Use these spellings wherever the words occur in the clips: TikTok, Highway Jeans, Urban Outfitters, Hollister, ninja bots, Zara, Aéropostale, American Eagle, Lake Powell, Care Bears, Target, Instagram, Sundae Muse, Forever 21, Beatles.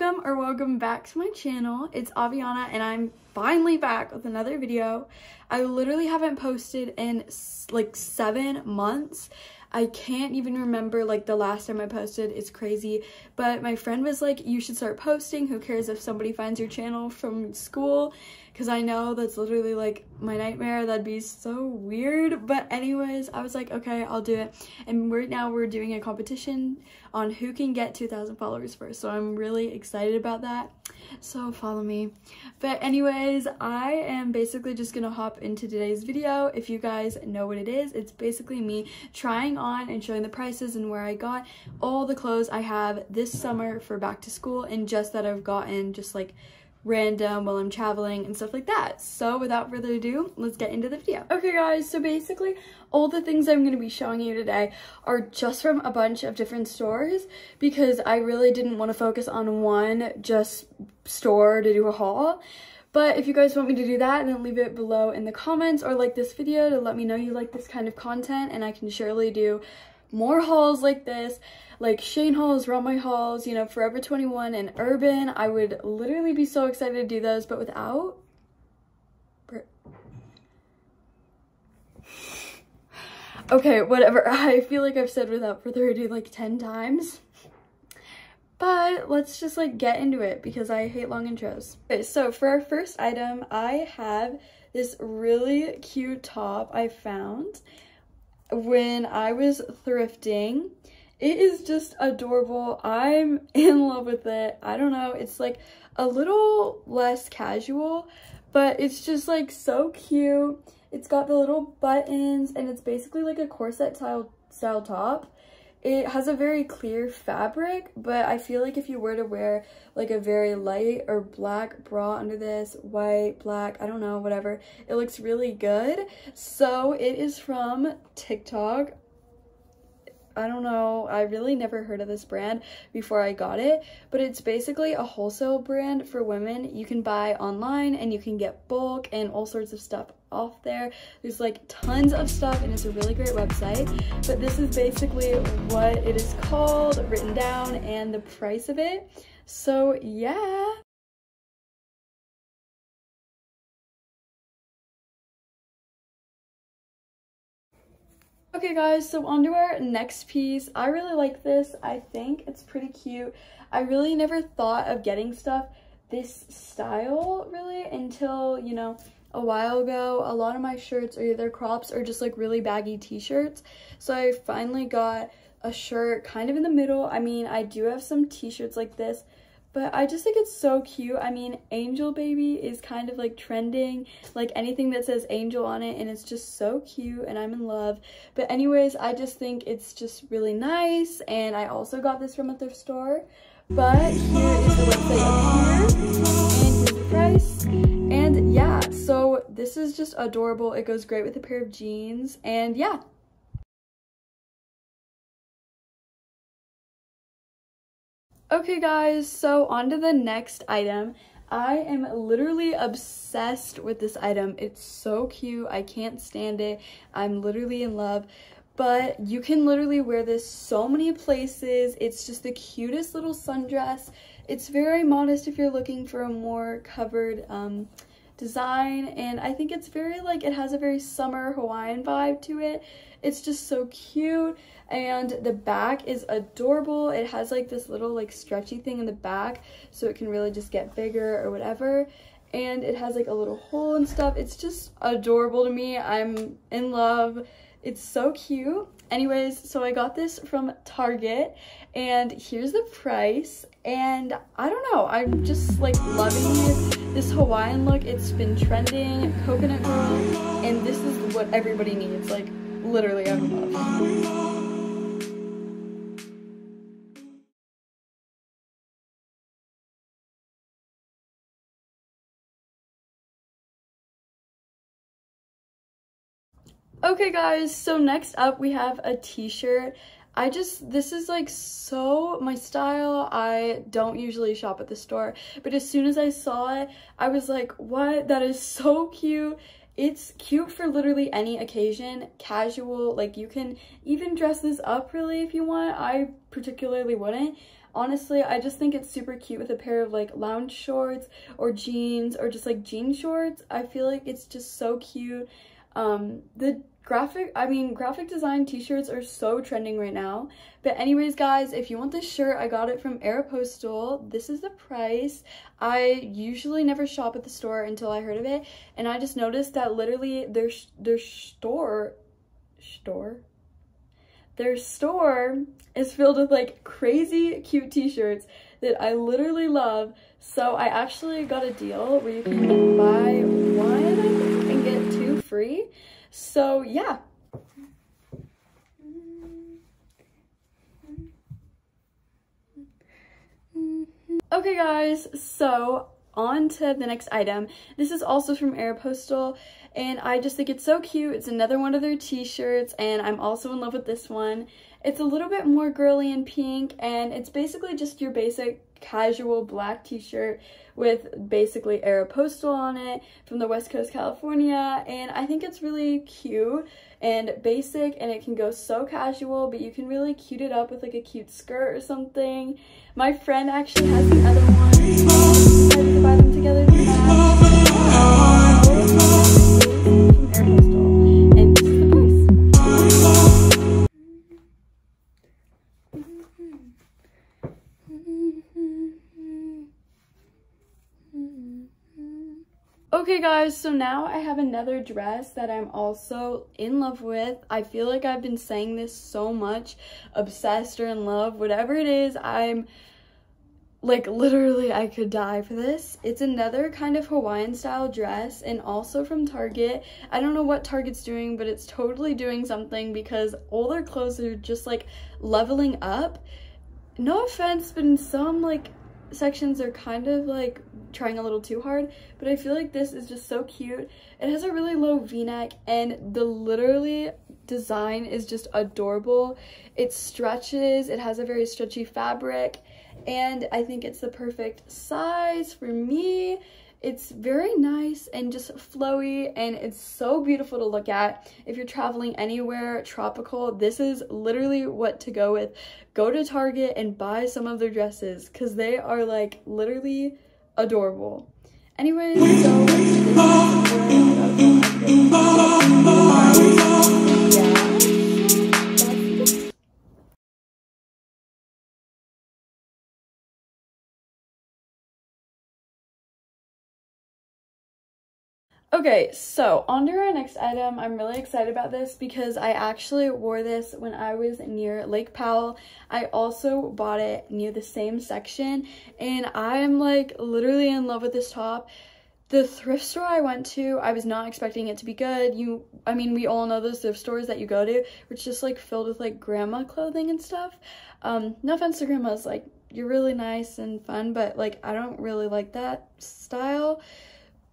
Welcome or welcome back to my channel. It's Aviana and I'm finally back with another video. I literally haven't posted in like 7 months. I can't even remember like the last time I posted. It's crazy, but my friend was like, you should start posting. Who cares if somebody finds your channel from school? Because I know that's literally like my nightmare. That'd be so weird. But anyways, I was like, okay, I'll do it. And right now we're doing a competition on who can get 2,000 followers first. So I'm really excited about that. So follow me. But anyways, I am basically just gonna hop into today's video. If you guys know what it is, it's basically me trying on and showing the prices and where I got all the clothes I have this summer for back to school and just that I've gotten just like random while I'm traveling and stuff like that. So without further ado, let's get into the video. Okay guys, so basically all the things I'm going to be showing you today are just from a bunch of different stores because I really didn't want to focus on one just store to do a haul. But if you guys want me to do that, then leave it below in the comments or like this video to let me know you like this kind of content, and I can surely do more hauls like this, like Shane hauls, Ramay hauls, you know, Forever 21 and Urban. I would literally be so excited to do those, but without okay, whatever. I feel like I've said without further ado like 10 times. But let's just like get into it because I hate long intros. Okay, so for our first item, I have this really cute top I found when I was thrifting. It is just adorable. I'm in love with it. I don't know, it's like a little less casual, but it's just like so cute. It's got the little buttons and it's basically like a corset style top. It has a very clear fabric, but I feel like if you were to wear like a very light or black bra under this, white, black, I don't know, whatever, it looks really good. So it is from TikTok. I don't know, I really never heard of this brand before I got it, but it's basically a wholesale brand for women. You can buy online and you can get bulk and all sorts of stuff off there. There's like tons of stuff and it's a really great website, but this is basically what it is called, written down, and the price of it. So yeah. Okay guys, so on to our next piece. I really like this. I think it's pretty cute. I really never thought of getting stuff this style really until, you know, a while ago. A lot of my shirts are either crops or just like really baggy t-shirts. So I finally got a shirt kind of in the middle. I mean, I do have some t-shirts like this, but I just think it's so cute. I mean, angel baby is kind of like trending, like anything that says angel on it, and it's just so cute and I'm in love. But anyways, I just think it's just really nice, and I also got this from a thrift store. But here is the website up here, and here's the price. And yeah, so this is just adorable. It goes great with a pair of jeans, and yeah. Okay guys, so on to the next item. I am literally obsessed with this item. It's so cute. I can't stand it. I'm literally in love. But you can literally wear this so many places. It's just the cutest little sundress. It's very modest if you're looking for a more covered design, and I think it's very like, it has a very summer Hawaiian vibe to it. It's just so cute, and the back is adorable. It has like this little like stretchy thing in the back so it can really just get bigger or whatever, and it has like a little hole and stuff. It's just adorable to me. I'm in love. It's so cute. Anyways, so I got this from Target, and here's the price. And I don't know, I'm just like loving this Hawaiian look. It's been trending, coconut girl, and this is what everybody needs. Like literally, I'm in love. Okay guys, so next up we have a t-shirt. This is like so my style. I don't usually shop at the store, but as soon as I saw it, I was like, what? That is so cute. It's cute for literally any occasion, casual, like you can even dress this up really if you want. I particularly wouldn't. honestly, I just think it's super cute with a pair of like lounge shorts or jeans or just like jean shorts. I feel like it's just so cute. The graphic design t-shirts are so trending right now. But anyways, guys, if you want this shirt, I got it from Aéropostale. This is the price. I usually never shop at the store until I heard of it, and I just noticed that literally their store is filled with like crazy cute t-shirts that I literally love. So I actually got a deal where you can buy one and get two free. So yeah. Okay guys, so on to the next item. This is also from Aéropostale, and I just think it's so cute. It's another one of their t-shirts, and I'm also in love with this one. It's a little bit more girly and pink, and it's basically just your basic casual black t-shirt with basically Aéropostale on it from the West Coast, California, and I think it's really cute and basic, and it can go so casual, but you can really cute it up with like a cute skirt or something. My friend actually has the other one. Oh, I'm excited to buy them together to match. Okay guys, so now I have another dress that I'm also in love with. I feel like I've been saying this so much, obsessed or in love, whatever it is, I'm like literally I could die for this. It's another kind of Hawaiian style dress, and also from Target. I don't know what Target's doing, but it's totally doing something because all their clothes are just like leveling up. No offense, but in some like sections are kind of like trying a little too hard, but I feel like this is just so cute. It has a really low v-neck, and the literally design is just adorable. It stretches, it has a very stretchy fabric, and I think it's the perfect size for me. It's very nice and just flowy, and it's so beautiful to look at. If you're traveling anywhere tropical, this is literally what to go with. Go to Target and buy some of their dresses because they are like literally adorable. Anyways, so okay, so on to our next item. I'm really excited about this because I actually wore this when I was near Lake Powell. I also bought it near the same section, and I'm like literally in love with this top. The thrift store I went to, I was not expecting it to be good. I mean, we all know those thrift stores that you go to, which just like filled with like grandma clothing and stuff. No offense to grandmas, like you're really nice and fun, but like I don't really like that style.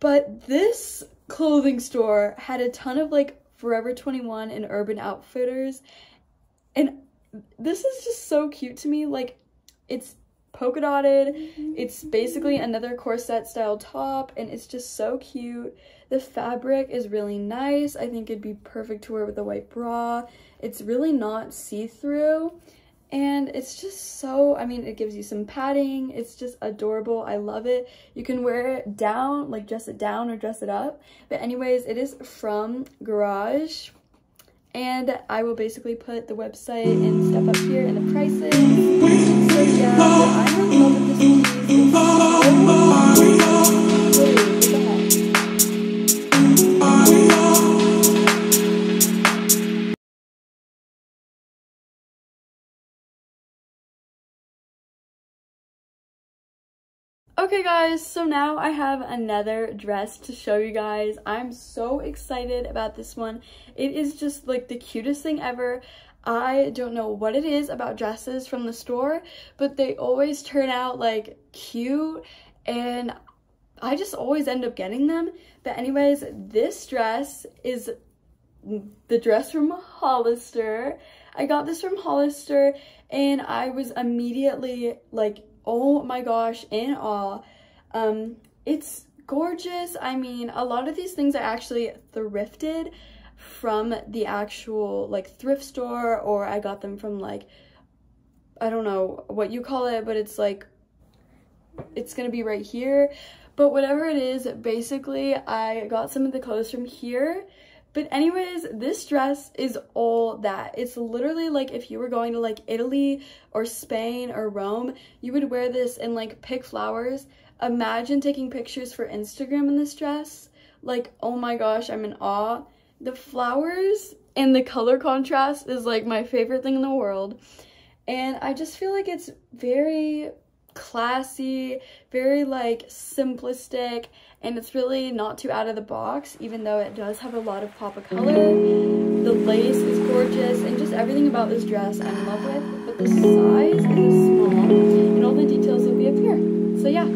But this clothing store had a ton of like Forever 21 and Urban Outfitters, and this is just so cute to me. Like, it's polka dotted, it's basically another corset style top, and it's just so cute. The fabric is really nice. I think it'd be perfect to wear with a white bra. It's really not see-through, and it's just so, I mean, it gives you some padding. It's just adorable. I love it. You can wear it down, like dress it down or dress it up. But anyways, it is from Garage, and I will basically put the website and stuff up here and the prices. So yeah, I'm in love with this one. Okay guys, so now I have another dress to show you guys. I'm so excited about this one. It is just like the cutest thing ever. I don't know what it is about dresses from the store, but they always turn out like cute, and I just always end up getting them. But anyways, this dress is the dress from Hollister. I got this from Hollister, and I was immediately like, oh my gosh, in awe. It's gorgeous. I mean, a lot of these things I actually thrifted from the actual like thrift store, or I got them from like I don't know what you call it, but it's like, it's gonna be right here. But whatever it is, basically I got some of the clothes from here. But anyways, this dress is all that. It's literally like if you were going to like Italy or Spain or Rome, you would wear this and like pick flowers. Imagine taking pictures for Instagram in this dress. Like, oh my gosh, I'm in awe. The flowers and the color contrast is like my favorite thing in the world. And I just feel like it's very classy, very like simplistic, and it's really not too out of the box, even though it does have a lot of pop of color. The lace is gorgeous, and just everything about this dress I'm in love with, but the size is small, and all the details will be up here. So yeah.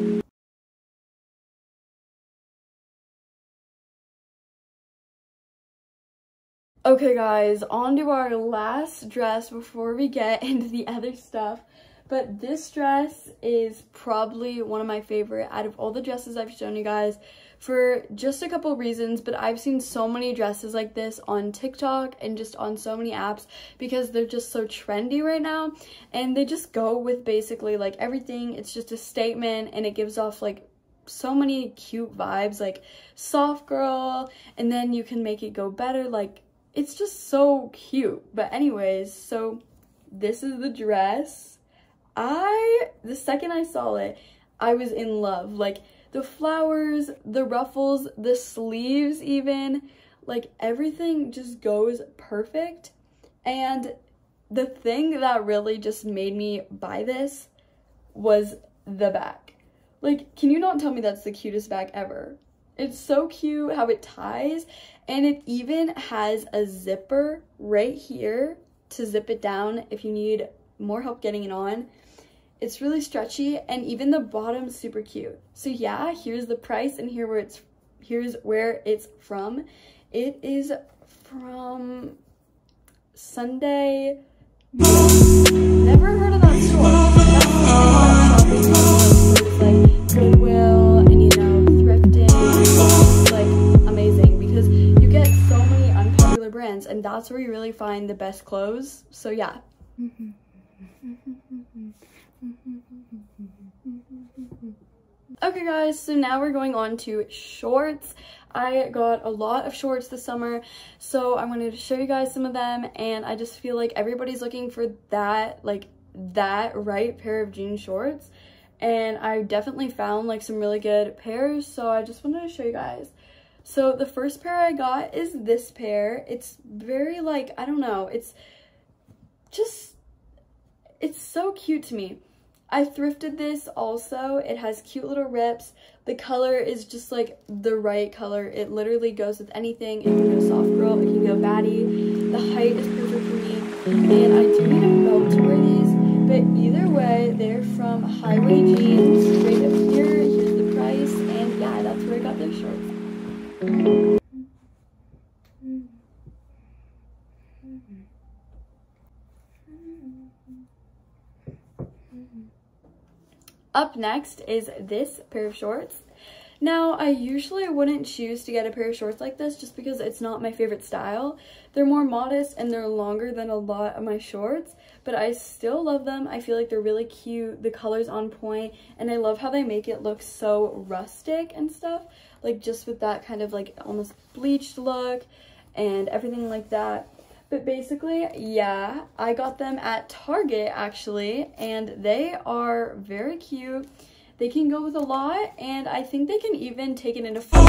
Okay guys, on to our last dress before we get into the other stuff. But this dress is probably one of my favorite out of all the dresses I've shown you guys for just a couple reasons, but I've seen so many dresses like this on TikTok and just on so many apps because they're just so trendy right now, and they just go with basically like everything. It's just a statement, and it gives off like so many cute vibes, like soft girl, and then you can make it go better. Like, it's just so cute. But anyways, so this is the dress. The second I saw it, I was in love. Like, the flowers, the ruffles, the sleeves even, like everything just goes perfect. And the thing that really just made me buy this was the back. Like, can you not tell me that's the cutest back ever? It's so cute how it ties, and it even has a zipper right here to zip it down if you need more help getting it on. It's really stretchy, and even the bottom's super cute. So yeah, here's the price, and here's where it's from. It is from Sunday. Never heard of that store. That's it's like Goodwill and, you know, thrifting. It's like amazing because you get so many unpopular brands, and that's where you really find the best clothes. So yeah. Okay guys, so now we're going on to shorts. I got a lot of shorts this summer, so I'm going to show you guys some of them, and I just feel like everybody's looking for that, like that right pair of jean shorts, and I definitely found like some really good pairs, so I just wanted to show you guys. So the first pair I got is this pair. It's very like, I don't know, it's just, it's so cute to me. I thrifted this also. It has cute little rips. The color is just like the right color. It literally goes with anything. It can go soft girl, it can go baddie. The height is perfect for me. And I do need a belt to wear these, but either way, they're from Highway Jeans, right up here. Here's the price, and yeah, that's where I got those shorts. Up next is this pair of shorts. Now, I usually wouldn't choose to get a pair of shorts like this just because it's not my favorite style. They're more modest and they're longer than a lot of my shorts, but I still love them. I feel like they're really cute, the color's on point, and I love how they make it look so rustic and stuff, like just with that kind of like almost bleached look and everything like that. But basically, yeah, I got them at Target, actually, and they are very cute. They can go with a lot, and I think they can even take it into fall.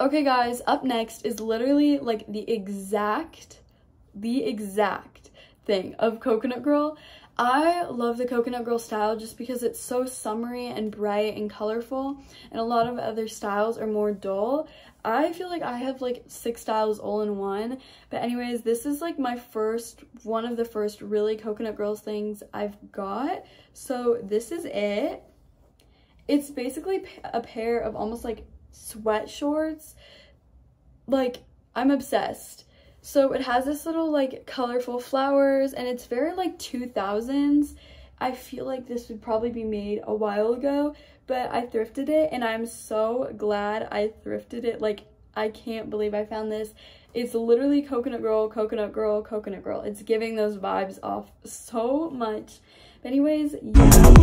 Okay guys, up next is literally like the exact thing of Coconut Girl. I love the Coconut Girl style just because it's so summery and bright and colorful, and a lot of other styles are more dull. I feel like I have like 6 styles all in one. But anyways, this is like my one of the first really Coconut Girls things I've got. So this is it. It's basically a pair of almost like sweat shorts. Like, I'm obsessed. So it has this little like colorful flowers and it's very like 2000s. I feel like this would probably be made a while ago, but I thrifted it and I'm so glad I thrifted it. Like, I can't believe I found this. It's literally Coconut Girl, Coconut Girl, Coconut Girl. It's giving those vibes off so much. But anyways, yeah,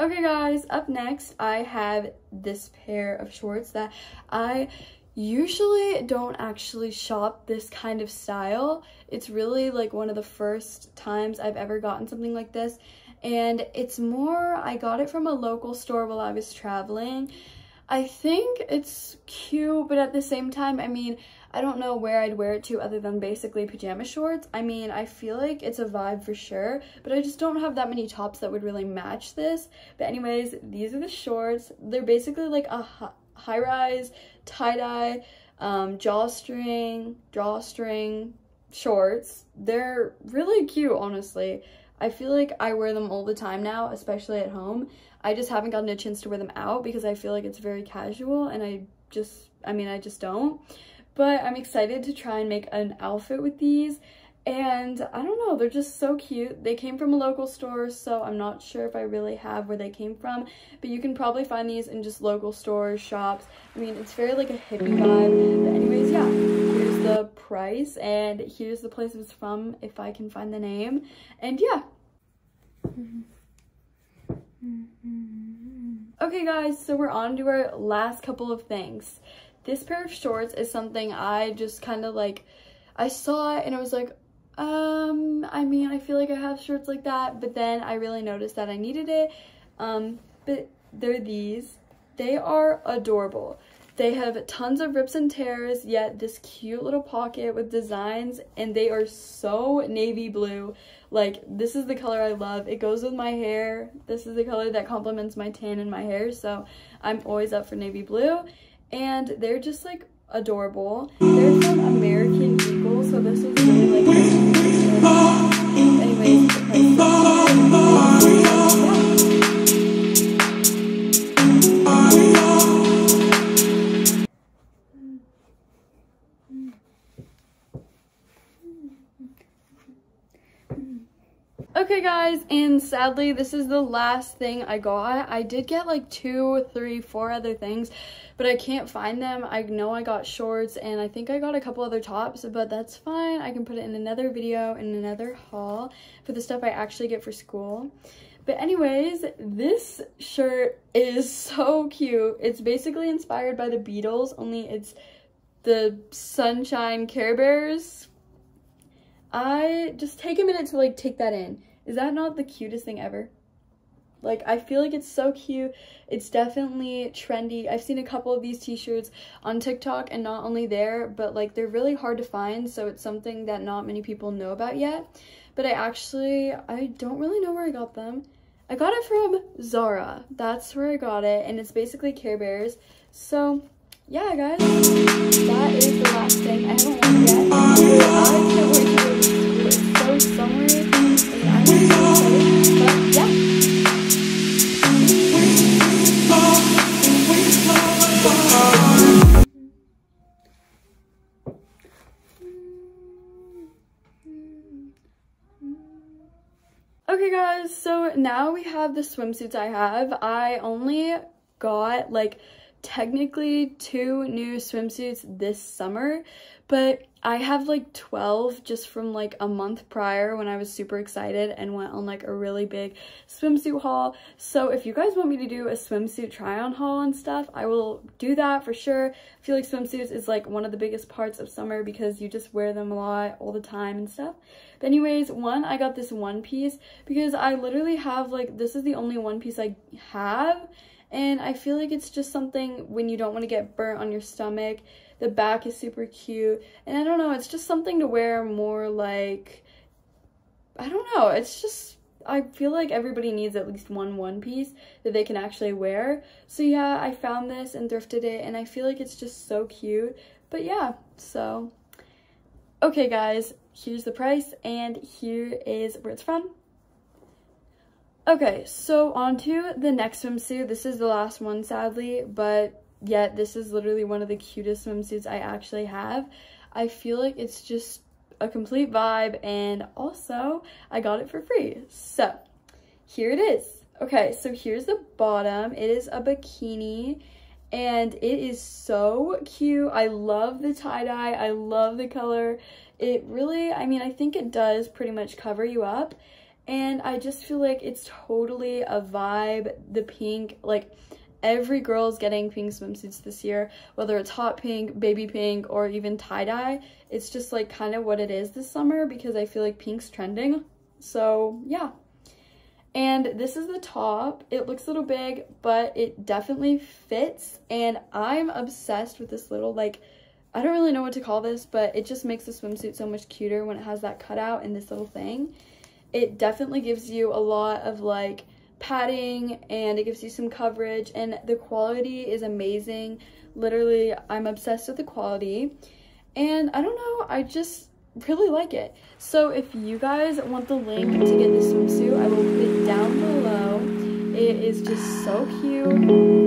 okay guys, up next I have this pair of shorts that I usually don't actually shop this kind of style. It's really like one of the first times I've ever gotten something like this, and it's more, I got it from a local store while I was traveling. I think it's cute, but at the same time, I mean, I don't know where I'd wear it to other than basically pajama shorts. I mean, I feel like it's a vibe for sure, but I just don't have that many tops that would really match this. But anyways, these are the shorts. They're basically like a high-rise, tie-dye, drawstring shorts. They're really cute, honestly. I feel like I wear them all the time now, especially at home. I just haven't gotten a chance to wear them out because I feel like it's very casual, and I just don't. But I'm excited to try and make an outfit with these, and I don't know, they're just so cute. They came from a local store, so I'm not sure if I really have where they came from, but you can probably find these in just local stores, shops. I mean, it's very like a hippie vibe. But anyways, yeah, here's the price and here's the place it's from if I can find the name. And yeah. Okay guys, so we're on to our last couple of things. This pair of shorts is something I just kind of like, I saw it and I was like, I mean, I feel like I have shorts like that, but then I really noticed that I needed it. But they're these. They are adorable. They have tons of rips and tears, yet this cute little pocket with designs, and they are so navy blue. Like, this is the color I love. It goes with my hair. This is the color that complements my tan and my hair, so I'm always up for navy blue. And they're just like adorable. They're from American Eagle, so this is really like okay guys, and sadly this is the last thing I got. I did get like 2, 3, 4 other things, but I can't find them. I know I got shorts and I think I got a couple other tops, but that's fine. I can put it in another video, in another haul for the stuff I actually get for school. But anyways, this shirt is so cute. It's basically inspired by the Beatles, only it's the Sunshine Care Bears. I just take a minute to like take that in. Is that not the cutest thing ever? Like, I feel like it's so cute. It's definitely trendy. I've seen a couple of these t-shirts on TikTok, and not only there, but like they're really hard to find, so it's something that not many people know about yet. But I don't really know where I got them. I got it from Zara. That's where I got it, and it's basically Care Bears. So yeah guys, that is the last thing. I haven't worn it yet. I can't wait to do it. It's so summery and I'm excited, but yeah. Okay guys, so now we have the swimsuits I have. I only got like technically 2 new swimsuits this summer, but I have like 12 just from like a month prior when I was super excited and went on like a really big swimsuit haul. So if you guys want me to do a swimsuit try on haul and stuff, I will do that for sure. I feel like swimsuits is like one of the biggest parts of summer because you just wear them a lot all the time and stuff. But anyways, I got this one piece because I literally have like, this is the only one piece I have, and I feel like it's just something when you don't want to get burnt on your stomach. The back is super cute, and I don't know, it's just something to wear more like, I don't know, it's just, I feel like everybody needs at least one piece that they can actually wear. So yeah, I found this and thrifted it, and I feel like it's just so cute. But yeah, so okay guys, here's the price and here is where it's from. Okay, so on to the next swimsuit. This is the last one, sadly, but yet this is literally one of the cutest swimsuits I actually have. I feel like it's just a complete vibe, and also I got it for free. So here it is. Okay, so here's the bottom. It is a bikini and it is so cute. I love the tie-dye. I love the color. It really, I mean, I think it does pretty much cover you up. And I just feel like it's totally a vibe. The pink, like every girl's getting pink swimsuits this year, whether it's hot pink, baby pink, or even tie-dye. It's just like kind of what it is this summer because I feel like pink's trending. So yeah. And this is the top. It looks a little big, but it definitely fits. And I'm obsessed with this little, like, I don't really know what to call this, but it just makes the swimsuit so much cuter when it has that cutout and this little thing. It definitely gives you a lot of like padding, and it gives you some coverage, and the quality is amazing. Literally, I'm obsessed with the quality, and I don't know, I just really like it. So if you guys want the link to get this swimsuit, I will put it down below. It is just so cute.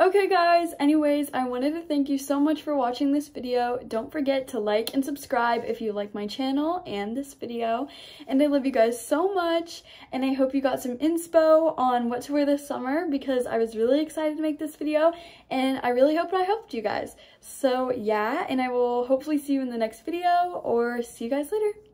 Okay guys, anyways, I wanted to thank you so much for watching this video. Don't forget to like and subscribe if you like my channel and this video. And I love you guys so much, and I hope you got some inspo on what to wear this summer, because I was really excited to make this video, and I really hope I helped you guys. So yeah, and I will hopefully see you in the next video, or see you guys later.